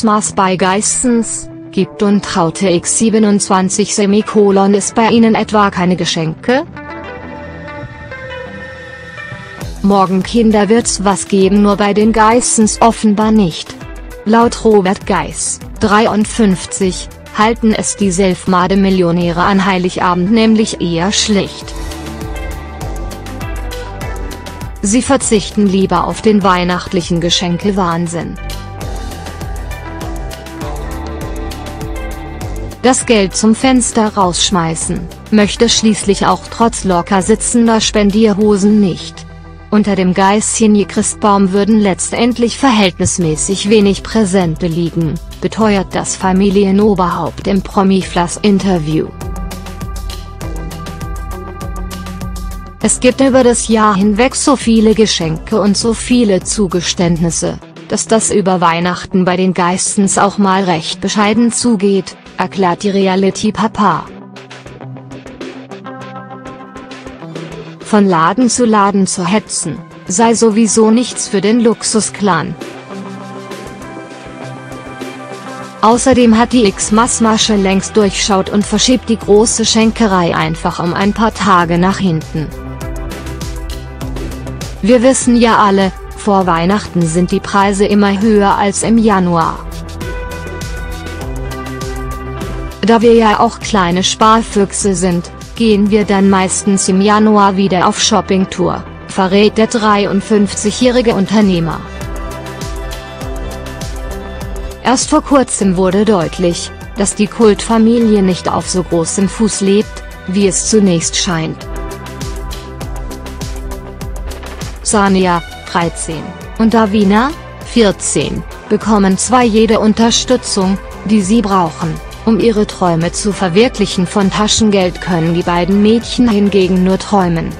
Ausmaß bei Geissens gibt und Raute x27 Semikolon ist bei Ihnen etwa keine Geschenke? Morgen Kinder wird's was geben, nur bei den Geissens offenbar nicht. Laut Robert Geiss, 53, halten es die Selfmade-Millionäre an Heiligabend nämlich eher schlecht. Sie verzichten lieber auf den weihnachtlichen Geschenke-Wahnsinn. Das Geld zum Fenster rausschmeißen möchte schließlich auch trotz locker sitzender Spendierhosen nicht. Unter dem Geiss-Christbaum würden letztendlich verhältnismäßig wenig Präsente liegen, beteuert das Familienoberhaupt im Promiflass-Interview. Es gibt über das Jahr hinweg so viele Geschenke und so viele Zugeständnisse, dass das über Weihnachten bei den Geissens auch mal recht bescheiden zugeht, erklärt die Reality-Papa. Von Laden zu hetzen, sei sowieso nichts für den Luxus-Clan. Außerdem hat die X-Mass-Masche längst durchschaut und verschiebt die große Schenkerei einfach um ein paar Tage nach hinten. Wir wissen ja alle, vor Weihnachten sind die Preise immer höher als im Januar. Da wir ja auch kleine Sparfüchse sind, gehen wir dann meistens im Januar wieder auf Shoppingtour, verrät der 53-jährige Unternehmer. Erst vor kurzem wurde deutlich, dass die Kultfamilie nicht auf so großem Fuß lebt, wie es zunächst scheint. Sania, 13, und Davina, 14, bekommen zwar jede Unterstützung, die sie brauchen. Um ihre Träume zu verwirklichen von Taschengeld können die beiden Mädchen hingegen nur träumen.